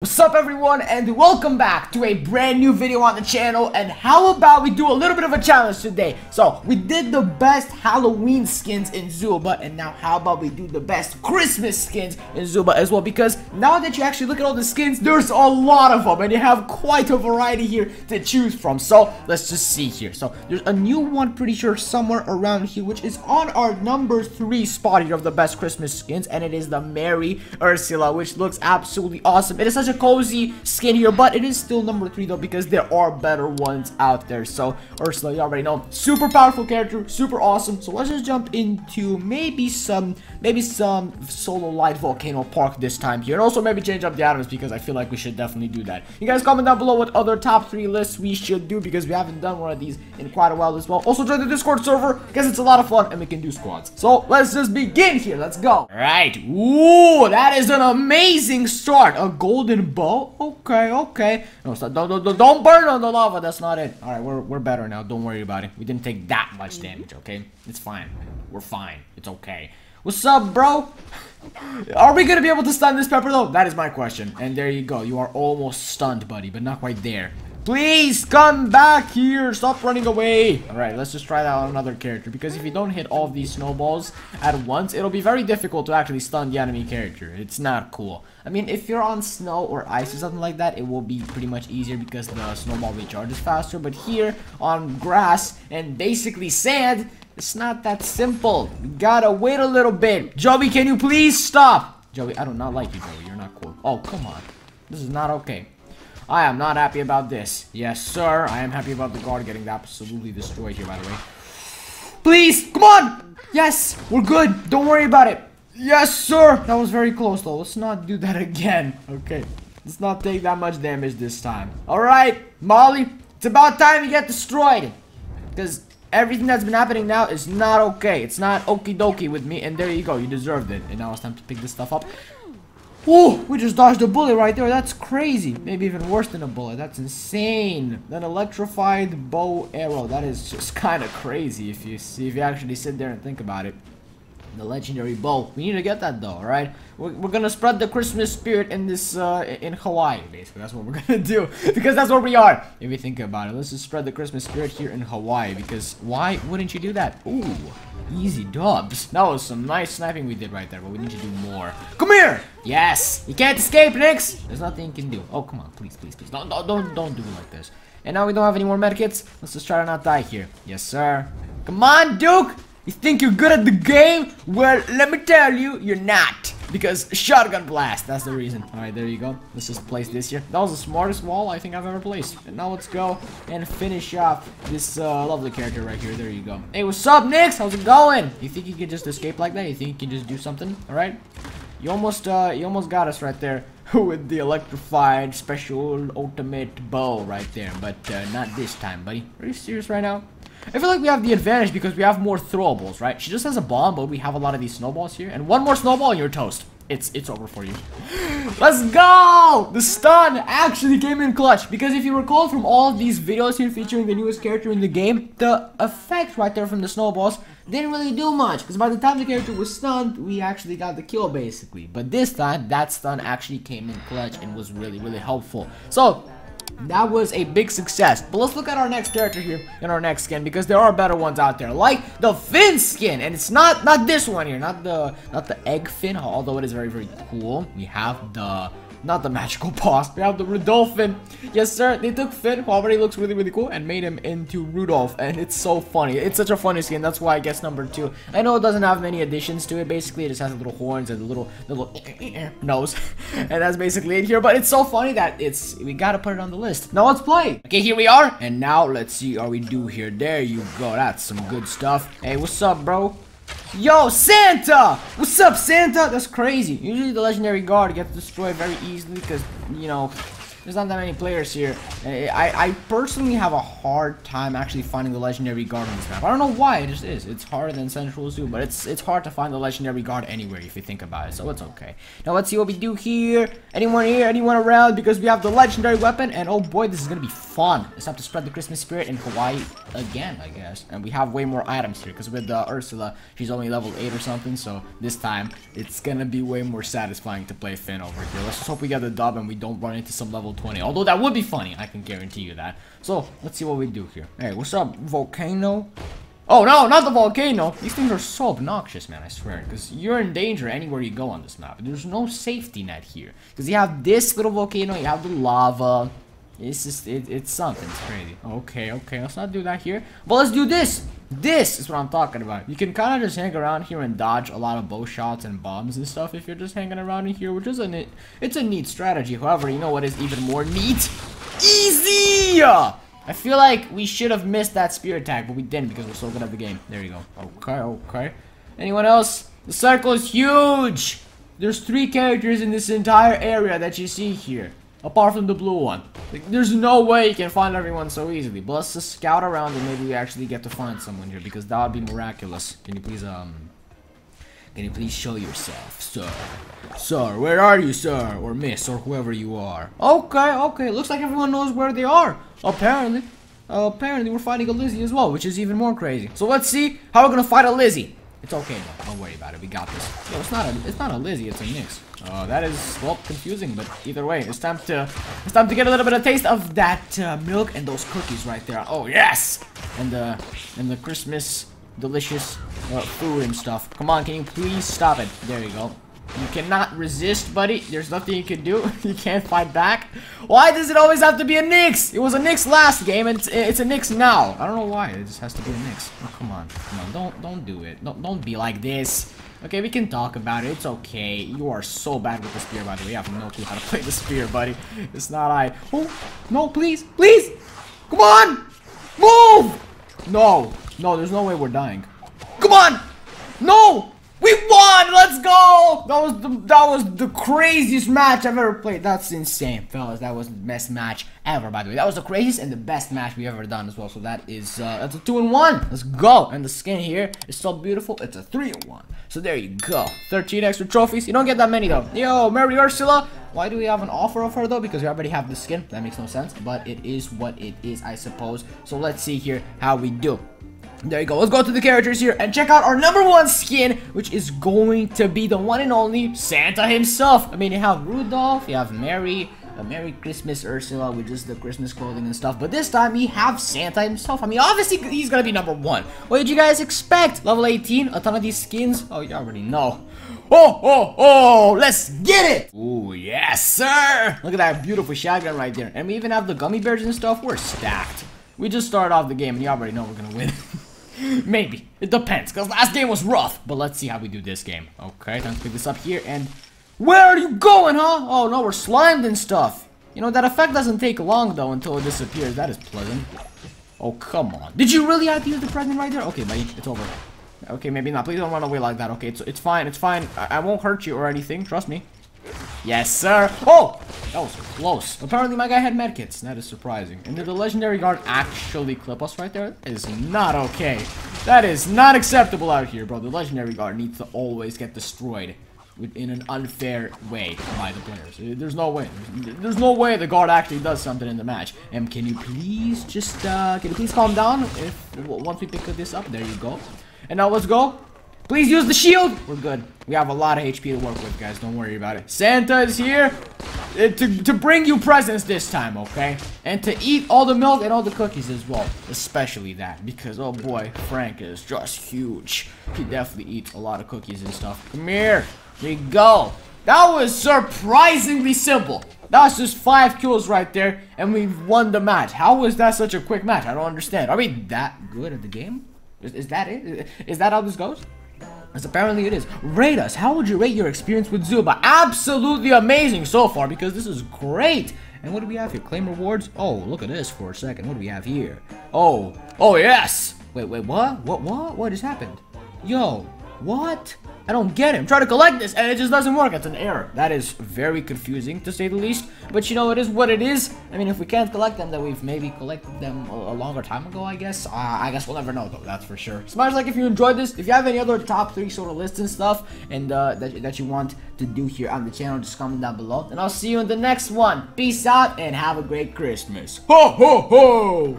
What's up everyone, and welcome back to a brand new video on the channel. And how about we do a little bit of a challenge today? So we did the best Halloween skins in Zuba, and now how about we do the best Christmas skins in Zuba as well, because now that you actually look at all the skins, there's a lot of them and you have quite a variety here to choose from. So let's just see here. So there's a new one, pretty sure somewhere around here, which is on our number 3 spot here of the best Christmas skins, and it is the Merry Ursula, which looks absolutely awesome. It is such a cozy skin here, but it is still number 3 though, because there are better ones out there. So Ursula, you already know, super powerful character, super awesome. So let's just jump into maybe some solo light volcano park this time here, and also maybe change up the items, because I feel like we should definitely do that. You guys comment down below what other top 3 lists we should do, because we haven't done one of these in quite a while as well. Also join the Discord server, because it's a lot of fun and we can do squads. So let's just begin here. Let's go. All right. Ooh, that is an amazing start. A golden bow. Okay. No, so don't burn on the lava. That's not it. All right, we're better now. Don't worry about it. We didn't take that much damage. Okay, it's fine. We're fine. It's okay. What's up, bro? Are we gonna be able to stun this pepper though? That is my question. And there you go. You are almost stunned, buddy, but not quite there. Please come back here. Stop running away. All right, let's just try that on another character, because if you don't hit all of these snowballs at once, it'll be very difficult to actually stun the enemy character. It's not cool. I mean, if you're on snow or ice or something like that, it will be pretty much easier because the snowball recharges faster. But here on grass and basically sand, it's not that simple. You gotta wait a little bit. Joey, can you please stop? Joey, I do not like you, Joey. You're not cool. Oh, come on. This is not okay. I am not happy about this. Yes, sir. I am happy about the guard getting absolutely destroyed here, by the way. Please, come on. Yes, we're good. Don't worry about it. Yes, sir. That was very close, though. Let's not do that again. Okay. Let's not take that much damage this time. All right, Molly. It's about time you get destroyed, because everything that's been happening now is not okay. It's not okie dokie with me. And there you go. You deserved it. And now it's time to pick this stuff up. Ooh, we just dodged a bullet right there. That's crazy. Maybe even worse than a bullet. That's insane. An electrified bow arrow. That is just kind of crazy if you actually sit there and think about it. The legendary bow. We need to get that though, all right? We're gonna spread the Christmas spirit in this in Hawaii, basically. That's what we're gonna do, because that's where we are. If you think about it, let's just spread the Christmas spirit here in Hawaii, because why wouldn't you do that? Ooh, easy dubs. That was some nice sniping we did right there, but we need to do more. Come here. Yes, you can't escape, Nyx. There's nothing you can do. Oh, come on, please. Don't do it like this. And now we don't have any more medkits. Let's just try to not die here. Yes, sir. Come on, Duke. You think you're good at the game? Well, let me tell you, you're not. Because shotgun blast, that's the reason. All right, there you go. Let's just place this here. That was the smartest wall I think I've ever placed. And now let's go and finish off this lovely character right here. There you go. Hey, what's up, Nyx? How's it going? You think you can just escape like that? You think you can just do something? All right. You almost got us right there with the electrified special ultimate bow right there. But not this time, buddy. Are you serious right now? I feel like we have the advantage because we have more throwables, right? She just has a bomb, but we have a lot of these snowballs here. And one more snowball and you're toast. It's over for you. Let's go! The stun actually came in clutch, because if you recall from all of these videos here featuring the newest character in the game, the effect right there from the snowballs didn't really do much, because by the time the character was stunned, we actually got the kill basically. But this time, that stun actually came in clutch and was really, really helpful. So that was a big success. But let's look at our next character here and our next skin, because there are better ones out there, like the Finn skin. And it's not this one here, not the egg fin, although it is very, very cool. We have the not the magical boss, we have the Rudolphin. Yes, sir. They took Finn, who already looks really, really cool, and made him into Rudolph, and it's so funny. It's such a funny skin. That's why I guess number 2. I know it doesn't have many additions to it. Basically, it just has little horns and a little nose, and that's basically it here. But it's so funny that we gotta put it on the list. Now let's play. Okay, here we are, and now let's see how we do here. There you go. That's some good stuff. Hey, what's up, bro? Yo, Santa! What's up, Santa? That's crazy. Usually the legendary guard gets destroyed very easily because, you know, There's not that many players here. I personally have a hard time actually finding the legendary guard on this map. I don't know why, it just is. It's harder than Central Zoo, but it's hard to find the legendary guard anywhere if you think about it, so it's okay. Now let's see what we do here. Anyone here? Anyone around? Because we have the legendary weapon, and oh boy, this is gonna be fun. It's time to spread the Christmas spirit in Hawaii again, I guess. And we have way more items here, because with Ursula, she's only level 8 or something, so this time it's gonna be way more satisfying to play Finn over here. Let's just hope we get the dub and we don't run into some level 20, although that would be funny, I can guarantee you that. So let's see what we do here. Hey, what's up, volcano? Oh no, not the volcano. These things are so obnoxious, man, I swear, because you're in danger anywhere you go on this map. There's no safety net here, because you have this little volcano, you have the lava. It's just, it's something, it's crazy. Okay, okay, let's not do that here. But let's do this! This is what I'm talking about. You can kind of just hang around here and dodge a lot of bow shots and bombs and stuff if you're just hanging around in here, which is it's a neat strategy. However, you know what is even more neat? Easy! I feel like we should have missed that spear attack, but we didn't because we're so good at the game. There you go. Okay, okay. Anyone else? The circle is huge! There's 3 characters in this entire area that you see here. Apart from the blue one. Like, there's no way you can find everyone so easily. But let's just scout around and maybe we actually get to find someone here, because that would be miraculous. Can you please show yourself, sir? Sir, where are you, sir? Or miss, or whoever you are. Okay, okay, looks like everyone knows where they are. Apparently. Apparently we're fighting a Lizzie as well, which is even more crazy. So let's see how we're gonna fight a Lizzie. It's okay, though. Don't worry about it. We got this. Yo, it's not a Lizzie. It's a Nyx. That is, well, confusing, but either way, it's time to get a little bit of taste of that milk and those cookies right there. Oh yes! And the Christmas delicious food and stuff. Come on, can you please stop it? There you go. You cannot resist, buddy. There's nothing you can do. You can't fight back. Why does it always have to be a Nyx? It was a Nyx last game, and it's a Nyx now. I don't know why. It just has to be a Nyx. Oh, come on, come on. Don't do it. Don't be like this. Okay, we can talk about it. It's okay. You are so bad with the spear, by the way. I have no clue how to play the spear, buddy. It's not I. Oh no! Please, please. Come on. Move. No, no. There's no way we're dying. Come on. No. We won! Let's go! That was the craziest match I've ever played. That's insane, fellas. That was the best match ever, by the way. That was the craziest and the best match we've ever done as well. So that is, that's a 2-in-1. Let's go! And the skin here is so beautiful. It's a 3-in-1. So there you go. 13 extra trophies. You don't get that many, though. Yo, Mary Ursula! Why do we have an offer of her, though? Because we already have the skin. That makes no sense. But it is what it is, I suppose. So let's see here how we do. There you go. Let's go to the characters here and check out our number 1 skin, which is going to be the one and only Santa himself. I mean, you have Rudolph, you have Mary, a Merry Christmas Ursula with just the Christmas clothing and stuff. But this time, we have Santa himself. I mean, obviously, he's gonna be number 1. What did you guys expect? Level 18, a ton of these skins. Oh, you already know. Oh, oh, oh, let's get it! Ooh, yes, sir! Look at that beautiful shotgun right there. And we even have the gummy bears and stuff. We're stacked. We just started off the game, and you already know we're gonna win. Maybe. It depends, because last game was rough. But let's see how we do this game. Okay, time to pick this up here, and... Where are you going, huh? Oh, no, we're slimed and stuff. You know, that effect doesn't take long, though, until it disappears. That is pleasant. Oh, come on. Did you really have to use the pregnant right there? Okay, buddy, it's over. Okay, maybe not. Please don't run away like that. Okay, it's fine, it's fine. I won't hurt you or anything. Trust me. Yes, sir. Oh! That was close. Apparently, my guy had medkits. That is surprising. And did the legendary guard actually clip us right there? That is not okay. That is not acceptable out here, bro. The legendary guard needs to always get destroyed in an unfair way by the players. There's no way. There's no way the guard actually does something in the match. And can you please just, can you please calm down once we pick this up? There you go. And now let's go. Please use the shield! We're good. We have a lot of HP to work with, guys. Don't worry about it. Santa is here to bring you presents this time, okay? And to eat all the milk and all the cookies as well. Especially that, because, oh boy, Frank is just huge. He definitely eats a lot of cookies and stuff. Come here. There you go. That was surprisingly simple. That's just 5 kills right there, and we won the match. How was that such a quick match? I don't understand. Are we that good at the game? Is that it? Is that how this goes? As apparently it is. Rate us. How would you rate your experience with Zuba? Absolutely amazing so far, because this is great. And what do we have here? Claim rewards? Oh, look at this for a second. What do we have here? Oh. Oh, yes. Wait, what? What? What? What has happened? Yo. What? I don't get it. I'm trying to collect this, and it just doesn't work. It's an error. That is very confusing, to say the least. But, you know, it is what it is. I mean, if we can't collect them, then we've maybe collected them a longer time ago, I guess. I guess we'll never know, though. That's for sure. Smash like if you enjoyed this. If you have any other top 3 sort of lists and stuff, and that you want to do here on the channel, just comment down below. And I'll see you in the next one. Peace out, and have a great Christmas. Ho, ho, ho!